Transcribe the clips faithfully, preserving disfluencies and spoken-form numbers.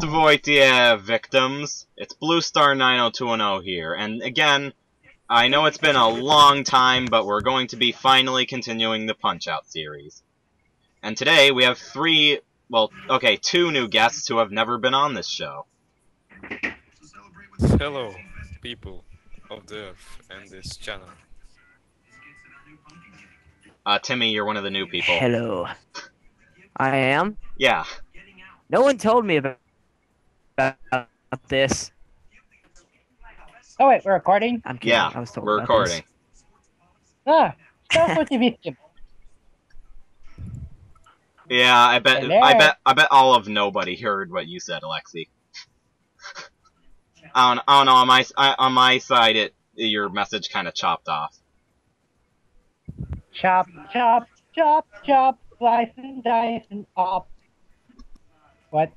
Voitia, victims! It's Blue Star nine oh two one oh here, and again, I know it's been a long time, but we're going to be finally continuing the Punch Out series. And today we have three, well, okay, two new guests who have never been on this show. Hello, people of the Earth and this channel. Uh, Timmy, you're one of the new people. Hello. I am? Yeah. No one told me about, about this. Oh wait, we're recording? I'm kidding. Yeah, I was told we're recording. This. Ah, that's what you mean. Yeah, I bet, hey I bet, I bet all of nobody heard what you said, Aleksey. I don't, I don't know. On my, I, on my side, it your message kind of chopped off. Chop, chop, chop, chop, slice and dice and op. What?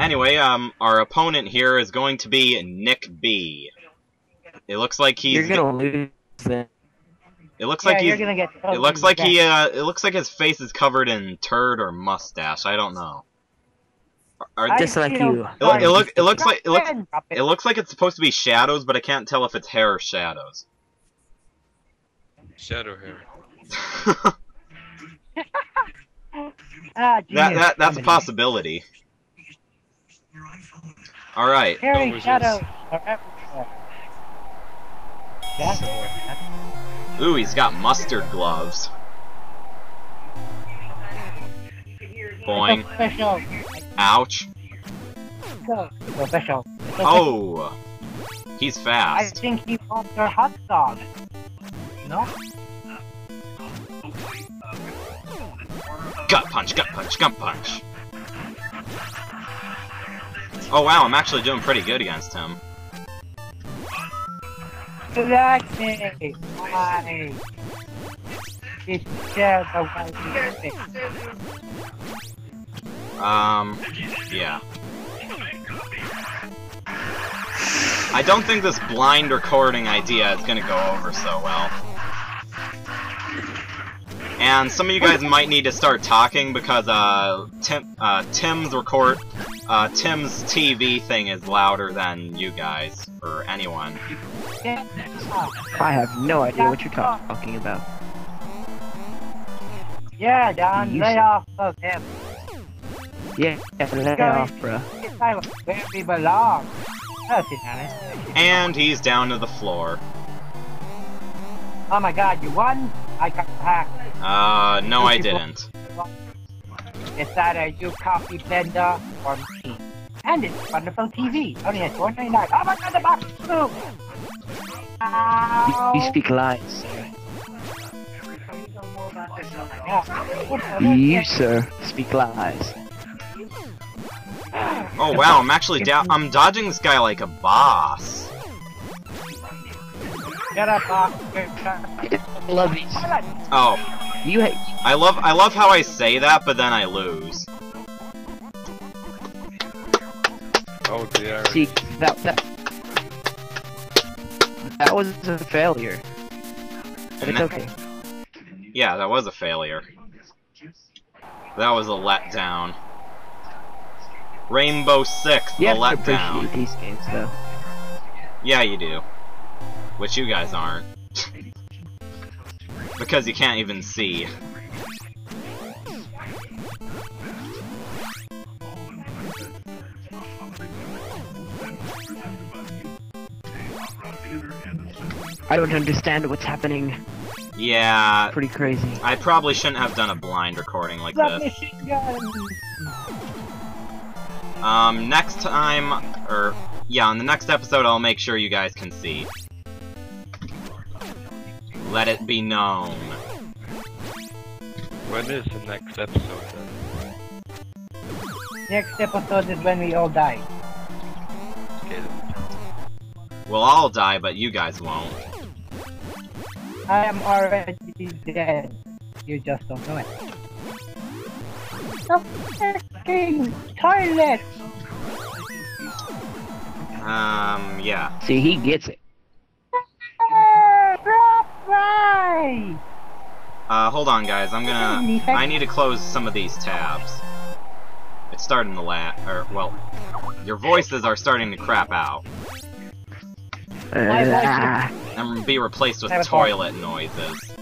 Anyway, um, our opponent here is going to be Nick B. It looks like he's. You're gonna lose then. It looks yeah, like he's. Gonna get it looks like he. Uh, it looks like his face is covered in turd or mustache. I don't know. Are, are, just like you. It, it look. It looks like. It looks. It looks like it's supposed to be shadows, but I can't tell if it's hair or shadows. Shadow hair. Ah, that, that that's a possibility. All right. Harry, shadow. Ooh, he's got mustard gloves. Boing. Ouch. Oh, he's fast. I think he wants our hot dog. No. Gut punch, gut punch, gut punch. Oh wow, I'm actually doing pretty good against him. Um, yeah. I don't think this blind recording idea is gonna go over so well. And some of you guys might need to start talking because uh, Tim, uh, Tim's record, uh, Tim's T V thing is louder than you guys or anyone. I have no idea what you're talking about. Yeah, Don, lay off of him. Yeah, lay off, bro. Where we belong. And he's down to the floor. Oh my God, you won! I got hacked. Uh, no, I didn't. It's either you copy Bender or me. And it's wonderful T V. Only at four ninety-nine. Oh my God, the box flew! You, you speak lies, sir. You, sir, speak lies. Oh wow, I'm actually down. I'm dodging this guy like a boss. Get up, boss. I love these. Oh. You I love I love how I say that, but then I lose. Oh dear. See, that that that was a failure. But it's okay. Yeah, that was a failure. That was a letdown. Rainbow Six, the letdown. You have to appreciate these games, though. Yeah, you do. Which you guys aren't. Because you can't even see. I don't understand what's happening. Yeah. It's pretty crazy. I probably shouldn't have done a blind recording like this. Um, next time, or, yeah, on the next episode I'll make sure you guys can see. Let it be known. When is the next episode then? Next episode is when we all die. Okay. We'll all die, but you guys won't. I am already dead. You just don't know it. The fucking toilet! Um, yeah. See, he gets it. Uh, hold on guys, I'm gonna... I need to close some of these tabs. It it's starting to laugh, or, well, your voices are starting to crap out. I'm gonna be replaced with toilet noises.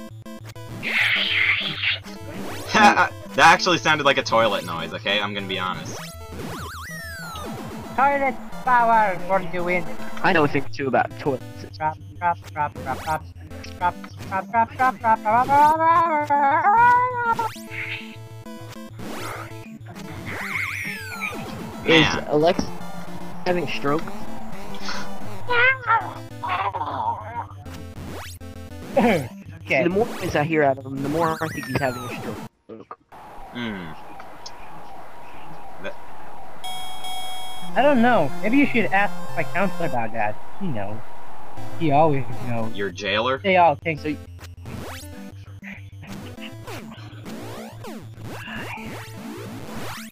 That actually sounded like a toilet noise, okay? I'm gonna be honest. Toilet power for the win. I know a thing too about toilets. Drop, drop, drop, drop, drop, drop, drop, drop, drop, drop, drop. Is Aleksey having a stroke? Okay. The more things I hear out of him, the more I think he's having a stroke. Hmm. I don't know. Maybe you should ask my counselor about that. He knows. He always knows. Your jailer? They all think so.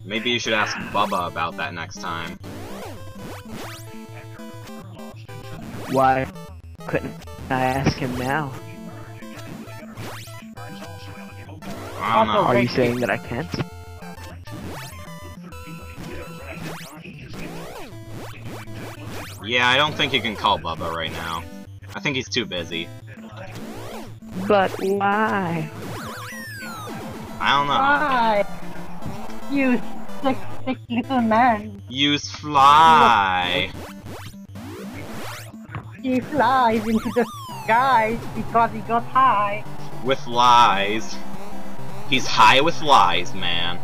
Maybe you should ask Bubba about that next time. Why couldn't I ask him now? I don't know. Are you saying that I can't? Yeah, I don't think you can call Bubba right now. I think he's too busy. But why? I don't know. Why? You sick, sick little man. Use fly. He flies into the sky because he got high. With lies. He's high with lies, man.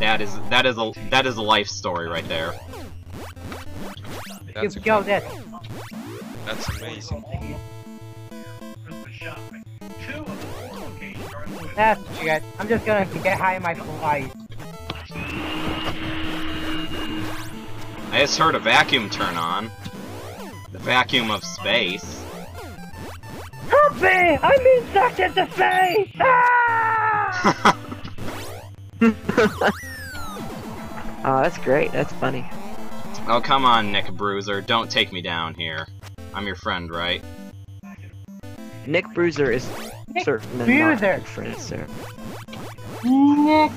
That is that is a that is a life story right there. That's go that. That's amazing. That's what you guys. I'm just gonna get high in my flight. I just heard a vacuum turn on. The vacuum of space. Help me! I'm being sucked into space! Ah! Oh, that's great. That's funny. Oh, come on, Nick Bruiser, don't take me down here. I'm your friend, right? Nick Bruiser is Nick certainly Bruiser. Not your friend, sir. Nick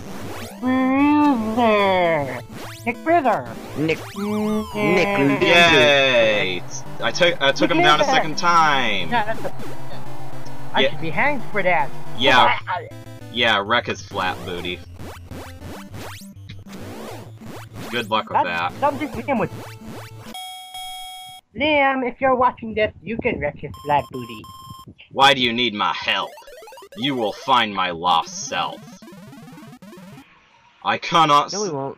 Bruiser! Nick Bruiser! Nick... Nick... Yay! I took, I took him down a second time! No, that's a, I yeah. should be hanged for that! Yeah, yeah, wreck his flat booty. Good luck with That's that. Something Liam would... Liam, if you're watching this, you can wreck his flat booty. Why do you need my help? You will find my lost self. I cannot... No, we won't.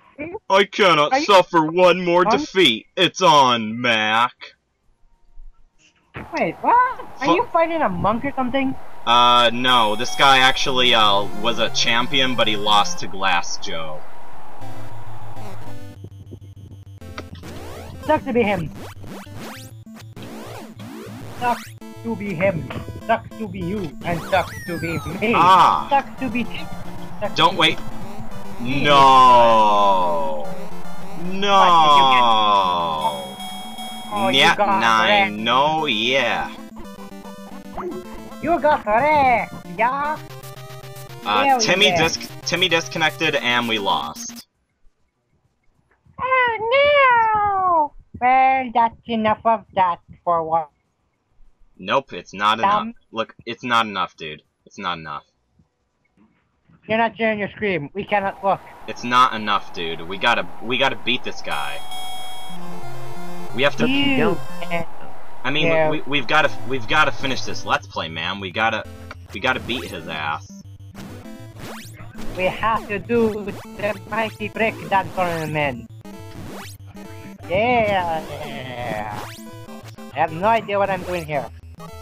I cannot Are suffer you... one more on? defeat. It's on, Mac. Wait, what? Are F you fighting a monk or something? Uh, no. This guy actually, uh, was a champion, but he lost to Glass Joe. Sucks to be him. Sucks to be him. Sucks to be you. And sucks to be me. Ah. Sucks to be. Sucks Don't to wait. Be no. No. Oh, yeah. Nine. No. Yeah. You got correct. Yeah. Uh, Timmy yeah. dis Timmy disconnected, and we lost. Oh no. Well, that's enough of that for what? Nope, it's not Dumb. enough. Look, it's not enough, dude. It's not enough. You're not sharing your scream. We cannot look. It's not enough, dude. We gotta, we gotta beat this guy. We have to. You. I mean, yeah. we, we've gotta, we've gotta finish this Let's Play, man. We gotta, we gotta beat his ass. We have to do the mighty breakdown tournament. Yeah, yeah! I have no idea what I'm doing here,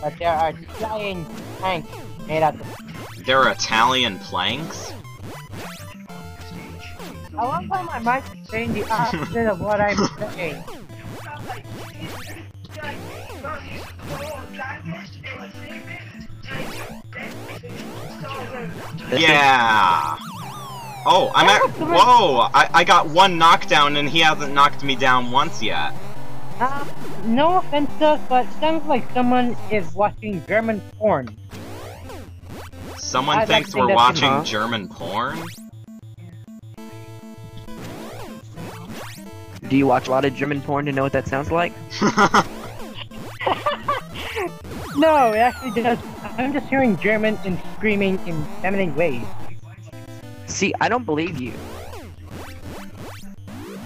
but there are giant planks made out of... There are Italian planks? I want my mind might saying the opposite of what I'm saying. Yeah! Oh, I'm at- Whoa! I, I got one knockdown and he hasn't knocked me down once yet. Um, no offense, but it sounds like someone is watching German porn. Someone I thinks we're watching German porn? Do you watch a lot of German porn to know what that sounds like? No, it actually does. I'm just hearing German and screaming in feminine ways. See, I don't believe you.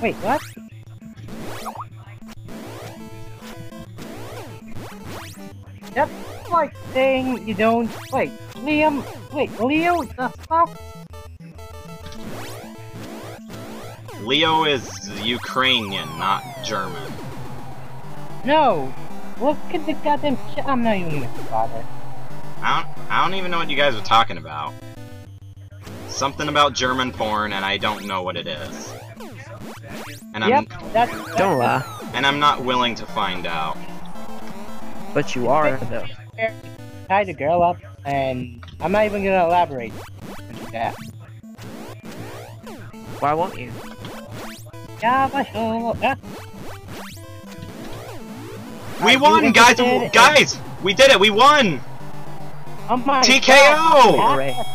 Wait, what? That's like saying you don't... Wait, Liam... Wait, Leo the fuck? Leo is Ukrainian, not German. No! Look at the goddamn shit. I'm not even gonna bother. I don't, I don't even know what you guys are talking about. Something about German porn, and I don't know what it is. And I'm, yep, that's, that's don't lie. And I'm not willing to find out. But you are, though. Tie the girl up, and I'm not even gonna elaborate. Yeah. Why won't you? Yeah, but sure. Yeah. We won, guys! Guys! We did it! We won! Oh my T K O!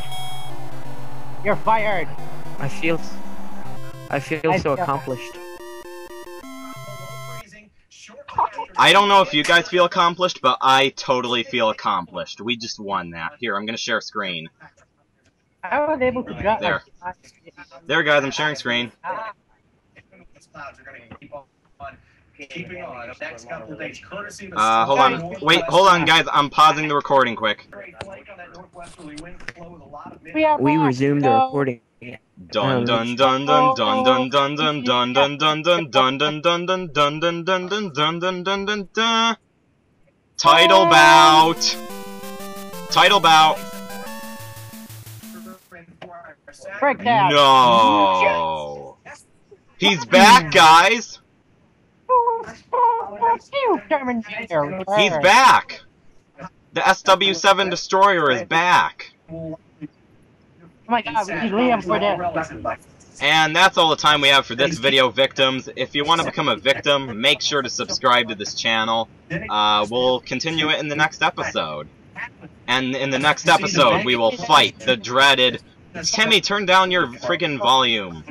You're fired! I feel... I feel so accomplished. I don't know if you guys feel accomplished, but I totally feel accomplished. We just won that. Here, I'm gonna share screen. I was able to drop there. There, guys, I'm sharing screen. Keeping on the next couple days, courtesy of uh, hold on. Wait, hold on, guys. I'm pausing the recording quick. We resumed the recording. Dun dun dun dun dun dun dun dun dun dun dun dun dun dun dun dun dun dun dun dun dun dun dun dun dun. Title bout. Title bout. No. He's back, guys. He's back! The S W seven Destroyer is back! Oh my god, we need Liam for that. And that's all the time we have for this video, victims. If you want to become a victim, make sure to subscribe to this channel. Uh, we'll continue it in the next episode. And in the next episode, we will fight the dreaded... Timmy, turn down your friggin' volume.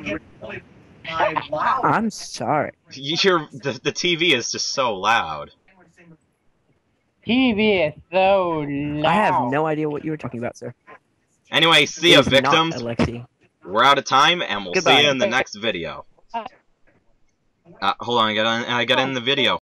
I'm sorry. You're, the, the T V is just so loud. T V is so loud. I have no idea what you were talking about, sir. Anyway, see ya, victims. Aleksey. We're out of time, and we'll Goodbye. see you in the next video. Uh, hold on, I gotta, I gotta end the video.